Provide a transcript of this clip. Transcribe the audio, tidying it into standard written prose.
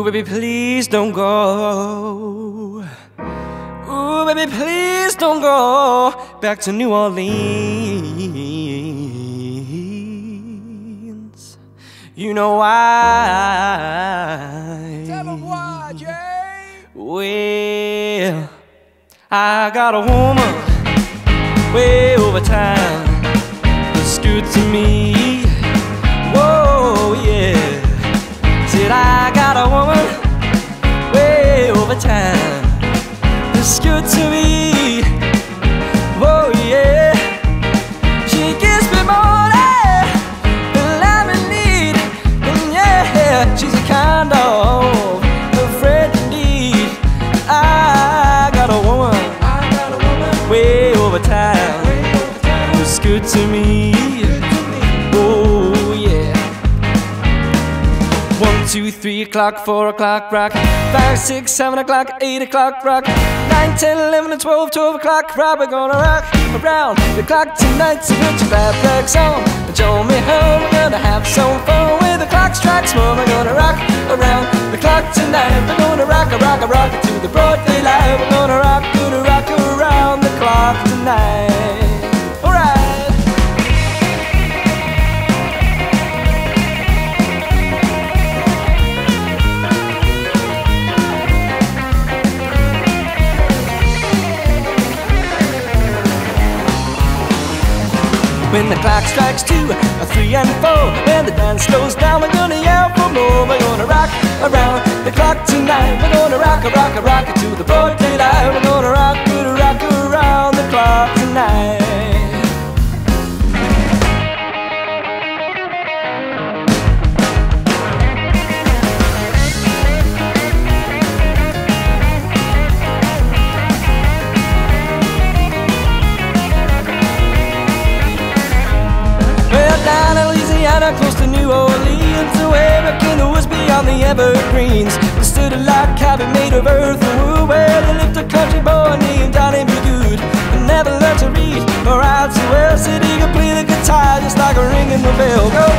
Ooh, baby, please don't go. Ooh, baby, please don't go back to New Orleans. You know why? Tell 'em why, Jay. Well, I got a woman way over time that's good to me. Whoa, yeah. Said I got a woman way over time that's good to me. Whoa, yeah. She gives me more than lemonade, and yeah, she's a kind of a friend indeed. I got a woman way over time that's good to me. Whoa, yeah. 1, 2, 3 o'clock, 4 o'clock, rock. 5, 6, 7 o'clock, 8 o'clock, rock. 9, 10, 11, and 12, 12 o'clock, rock. We're gonna rock around the clock tonight. So put your backpacks on and show me home. We're gonna have some fun with the clock strikes one. We're gonna rock around the clock tonight. We're gonna rock, rock, rock to the broad daylight. We're gonna rock around the clock tonight. When the clock strikes 2, 3, and 4, and the dance slows down, we're gonna yell for more. We're gonna rock around the clock tonight. We're gonna rock, rock, rock to the broad daylight. We're gonna rock, rock around the clock tonight. Close to New Orleans, away back in the woods beyond the evergreens. We stood a log cabin made of earth and wood, where they lived a country boy named Johnny B. Good, who never learned to read or write so well. Said he could play the guitar just like a ringing the bell. Go